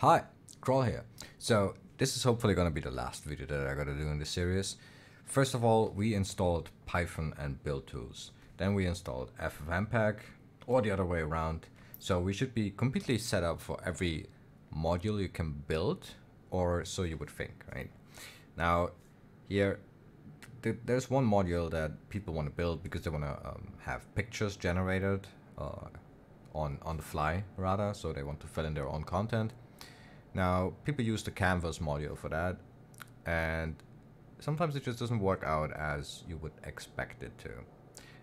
Hi, Crawl here. So this is hopefully going to be the last video that I got to do in this series. First of all, we installed Python and build tools. Then we installed FFmpeg, or the other way around. So we should be completely set up for every module you can build, or so you would think, right? Now, here, there's one module that people want to build because they want to have pictures generated on the fly, rather. So they want to fill in their own content. Now, people use the Canvas module for that, and sometimes it just doesn't work out as you would expect it to.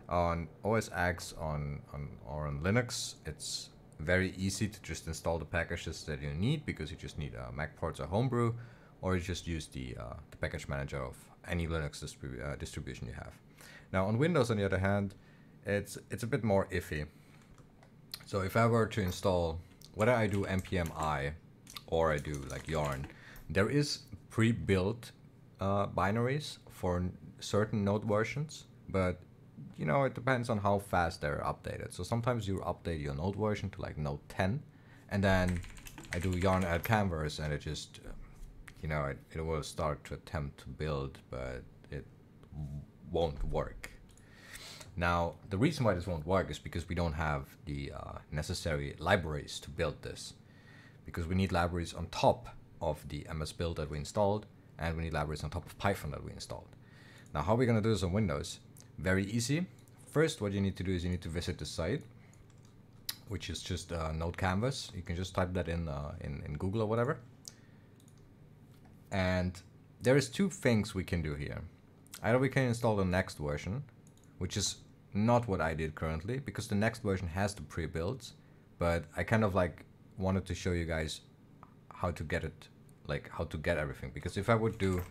On OS X or on Linux, it's very easy to just install the packages that you need because you just need MacPorts or homebrew, or you just use the package manager of any Linux distribution you have. Now, on Windows, on the other hand, it's a bit more iffy. So if I were to install, whether I do npm-i or I do like yarn, there is pre-built binaries for certain node versions, but you know, it depends on how fast they're updated. So sometimes you update your node version to like node 10, and then I do yarn add canvas, and it just, you know, it will start to attempt to build, but it won't work. Now, the reason why this won't work is because we don't have the necessary libraries to build this, because we need libraries on top of the MS build that we installed, and we need libraries on top of Python that we installed. Now, how are we going to do this on Windows? Very easy. First, what you need to do is you need to visit the site, which is just Node Canvas. You can just type that in Google or whatever. And there is two things we can do here. Either we can install the next version, which is not what I did currently, because the next version has the pre-builds, but I kind of like wanted to show you guys how to get it, like how to get everything. Because if I would do,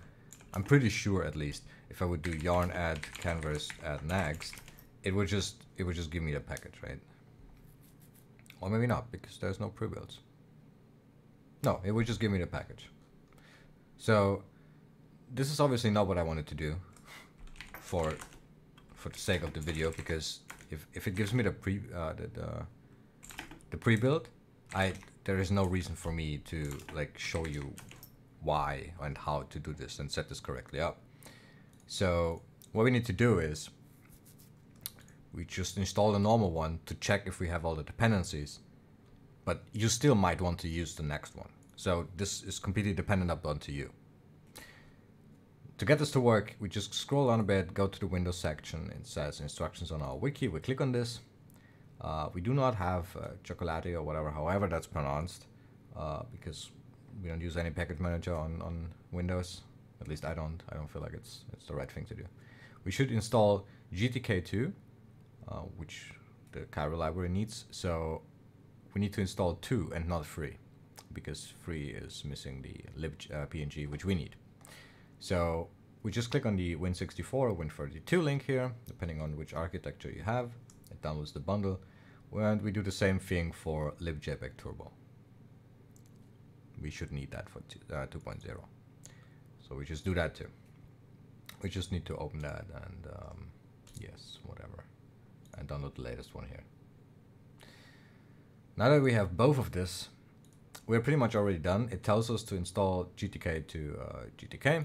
I'm pretty sure at least, if I would do yarn add canvas add next, it would just give me the package, right? Or maybe not, because there's no pre-builds. No, it would just give me the package. So this is obviously not what I wanted to do for the sake of the video, because if it gives me the pre-build, there is no reason for me to like show you why and how to do this and set this correctly up. So what we need to do is we just install the normal one to check if we have all the dependencies, but you still might want to use the next one. So this is completely dependent upon to you. To get this to work, we just scroll down a bit, go to the Windows section. It says instructions on our wiki. We click on this. We do not have Chocolate or whatever, however that's pronounced, because we don't use any package manager on Windows. At least I don't. I don't feel like it's the right thing to do. We should install GTK2, which the Cairo library needs. So we need to install 2 and not 3, because 3 is missing the libpng, which we need. So we just click on the Win64 or Win32 link here, depending on which architecture you have. It downloads the bundle, and we do the same thing for libjpeg turbo. We should need that for 2.0. So we just do that too. We just need to open that and yes, whatever, and download the latest one here. Now that we have both of this, we're pretty much already done. It tells us to install GTK to GTK,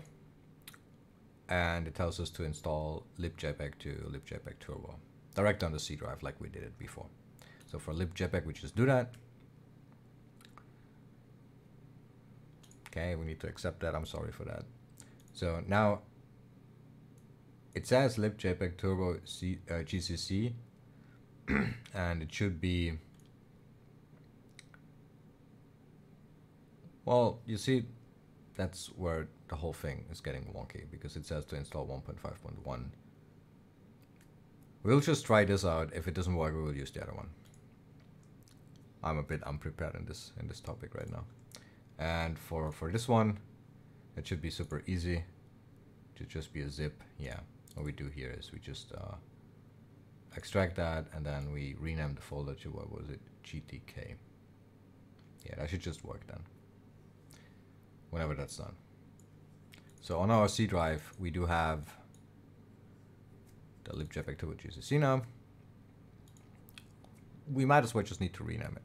and it tells us to install libjpeg to libjpeg turbo direct on the C drive like we did it before. So for libjpeg, we just do that. Okay, we need to accept that. I'm sorry for that. So now it says libjpeg turbo GCC, and it should be, well, you see, that's where the whole thing is getting wonky, because it says to install 1.5.1. We'll just try this out. If it doesn't work, we will use the other one. I'm a bit unprepared in this topic right now. And for this one, it should be super easy to just be a zip. Yeah, what we do here is we just extract that, and then we rename the folder to, what was it, GTK. Yeah, that should just work then, whenever that's done. So on our C drive, we do have the libjpeg turbo GCC now. We might as well just need to rename it,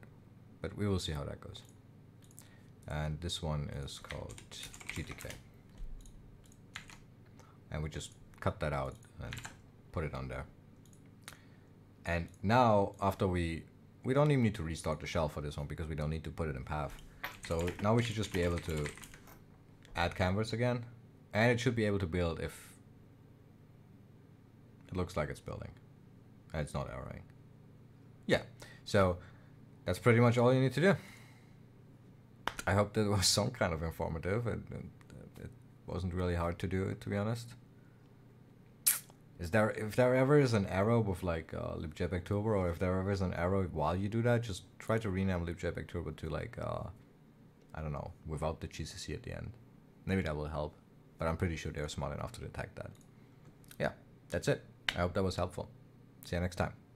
but we will see how that goes. and this one is called GTK, and we just cut that out and put it on there. And now after we don't even need to restart the shell for this one because we don't need to put it in path. So now we should just be able to add canvas again, and it should be able to build if it looks like it's building and it's not erroring. Yeah, so that's pretty much all you need to do. I hope that was some kind of informative. It wasn't really hard to do it, to be honest. If there ever is an arrow with like libjpeg turbo, or if there ever is an arrow while you do that, just try to rename libjpeg turbo to like, I don't know, without the GCC at the end. Maybe that will help, but I'm pretty sure they're smart enough to detect that. Yeah, that's it. I hope that was helpful. See you next time.